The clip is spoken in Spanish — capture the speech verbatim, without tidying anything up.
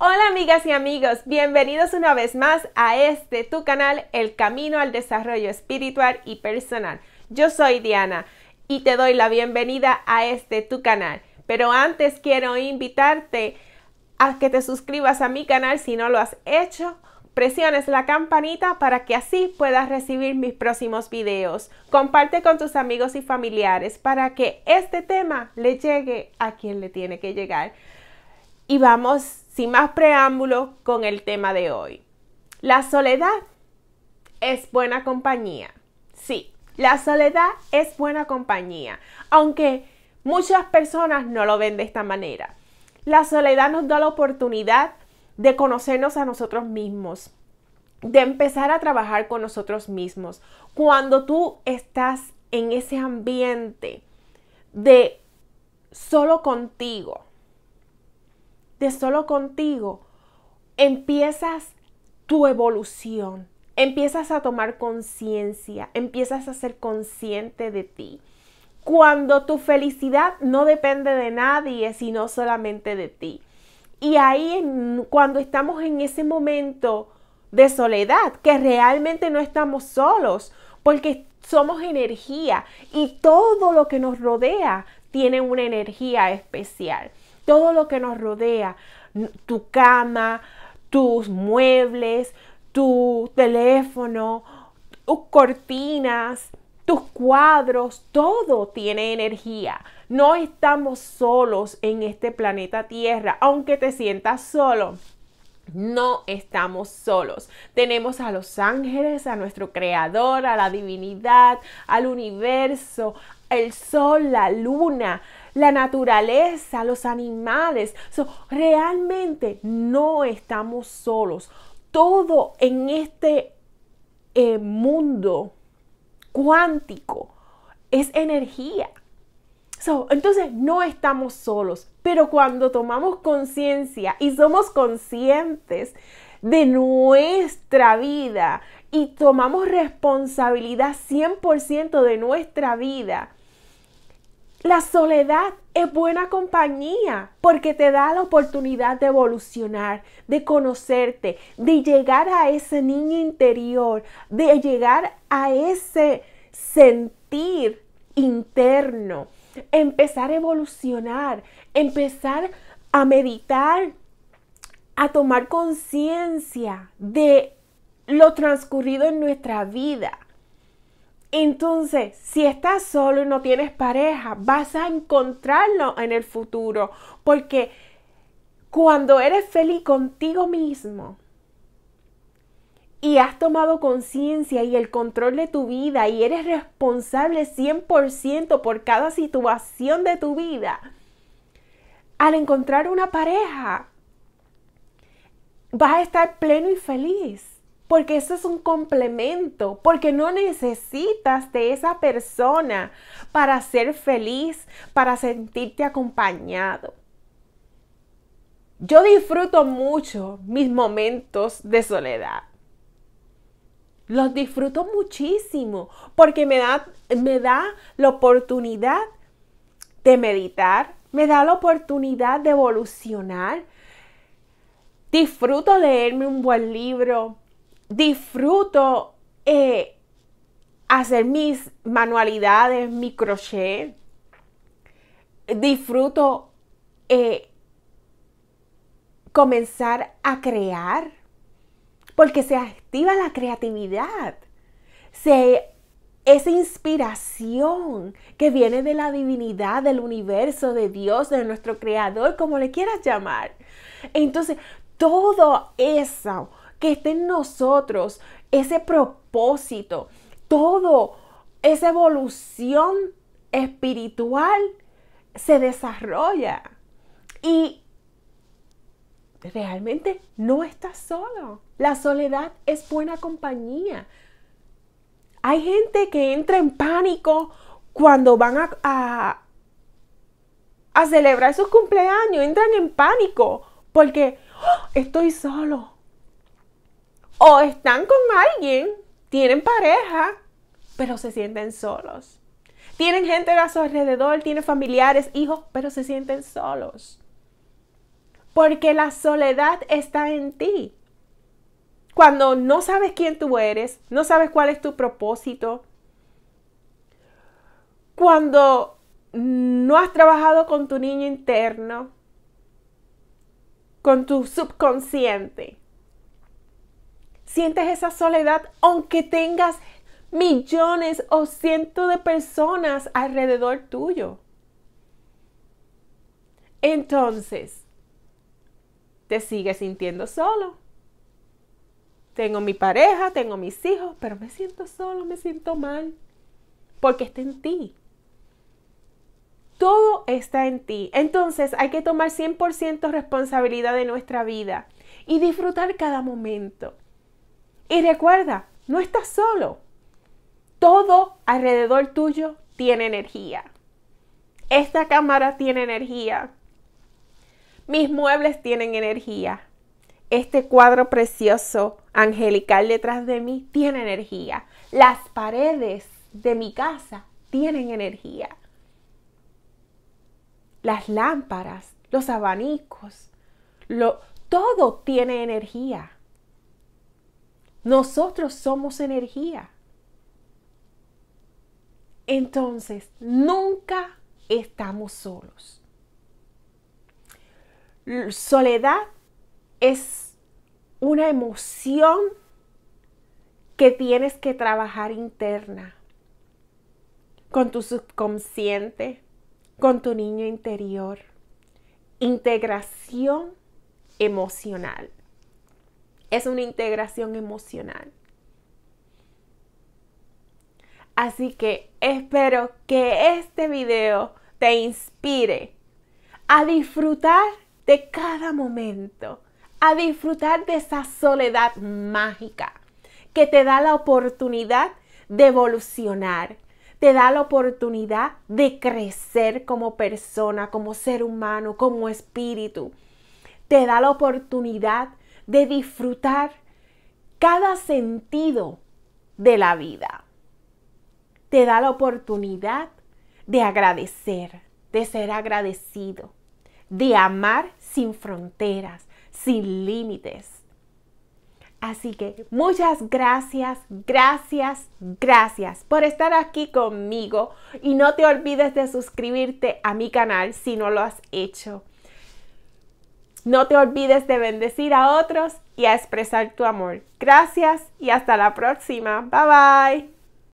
Hola amigas y amigos, bienvenidos una vez más a este tu canal, El camino al desarrollo espiritual y personal. Yo soy Diana y te doy la bienvenida a este tu canal. Pero antes quiero invitarte a que te suscribas a mi canal si no lo has hecho. Presiones la campanita para que así puedas recibir mis próximos videos. Comparte con tus amigos y familiares para que este tema le llegue a quien le tiene que llegar. Y vamos, sin más preámbulo, con el tema de hoy. La soledad es buena compañía. Sí, la soledad es buena compañía, aunque muchas personas no lo ven de esta manera. La soledad nos da la oportunidad de conocernos a nosotros mismos, de empezar a trabajar con nosotros mismos. Cuando tú estás en ese ambiente de solo contigo, de solo contigo, empiezas tu evolución, empiezas a tomar conciencia, empiezas a ser consciente de ti. Cuando tu felicidad no depende de nadie, sino solamente de ti. Y ahí, cuando estamos en ese momento de soledad, que realmente no estamos solos, porque somos energía y todo lo que nos rodea tiene una energía especial. Todo lo que nos rodea, tu cama, tus muebles, tu teléfono, tus cortinas, tus cuadros, todo tiene energía. No estamos solos en este planeta Tierra, aunque te sientas solo. No estamos solos. Tenemos a los ángeles, a nuestro creador, a la divinidad, al universo, el sol, la luna, la naturaleza, los animales. So, realmente no estamos solos. Todo en este eh, mundo cuántico es energía. So, entonces no estamos solos, pero cuando tomamos conciencia y somos conscientes de nuestra vida y tomamos responsabilidad cien por ciento de nuestra vida, la soledad es buena compañía porque te da la oportunidad de evolucionar, de conocerte, de llegar a ese niño interior, de llegar a ese sentir interno. Empezar a evolucionar, empezar a meditar, a tomar conciencia de lo transcurrido en nuestra vida. Entonces, si estás solo y no tienes pareja, vas a encontrarlo en el futuro, porque cuando eres feliz contigo mismo y has tomado conciencia y el control de tu vida y eres responsable cien por ciento por cada situación de tu vida, al encontrar una pareja vas a estar pleno y feliz, porque eso es un complemento, porque no necesitas de esa persona para ser feliz, para sentirte acompañado. Yo disfruto mucho mis momentos de soledad. Los disfruto muchísimo porque me da, me da la oportunidad de meditar, me da la oportunidad de evolucionar. Disfruto leerme un buen libro, disfruto eh, hacer mis manualidades, mi crochet, disfruto eh, comenzar a crear. Porque se activa la creatividad, se, esa inspiración que viene de la divinidad, del universo, de Dios, de nuestro creador, como le quieras llamar. Entonces, todo eso que esté en nosotros, ese propósito, todo esa evolución espiritual se desarrolla. Y realmente no estás solo. La soledad es buena compañía. Hay gente que entra en pánico cuando van a, a, a celebrar sus cumpleaños. Entran en pánico porque ¡oh! estoy solo. O están con alguien, tienen pareja, pero se sienten solos. Tienen gente a su alrededor, tienen familiares, hijos, pero se sienten solos. porque la soledad está en ti. Cuando no sabes quién tú eres, no sabes cuál es tu propósito, cuando no has trabajado con tu niño interno, con tu subconsciente, sientes esa soledad aunque tengas millones o cientos de personas alrededor tuyo. Entonces, te sigues sintiendo solo. Tengo mi pareja, tengo mis hijos, pero me siento solo, me siento mal. Porque está en ti. Todo está en ti. Entonces hay que tomar cien por ciento responsabilidad de nuestra vida y disfrutar cada momento. Y recuerda, no estás solo. Todo alrededor tuyo tiene energía. Esta cámara tiene energía. Mis muebles tienen energía. Este cuadro precioso, angelical detrás de mí, tiene energía. Las paredes de mi casa tienen energía. Las lámparas, los abanicos, lo, todo tiene energía. Nosotros somos energía. Entonces, nunca estamos solos. Soledad es una emoción que tienes que trabajar interna, con tu subconsciente, con tu niño interior. Integración emocional. Es una integración emocional. Así que espero que este video te inspire a disfrutar de cada momento, a disfrutar de esa soledad mágica que te da la oportunidad de evolucionar, te da la oportunidad de crecer como persona, como ser humano, como espíritu. Te da la oportunidad de disfrutar cada sentido de la vida. Te da la oportunidad de agradecer, de ser agradecido, de amar sin fronteras, sin límites. Así que muchas gracias, gracias, gracias por estar aquí conmigo y no te olvides de suscribirte a mi canal si no lo has hecho. No te olvides de bendecir a otros y a expresar tu amor. Gracias y hasta la próxima. Bye bye.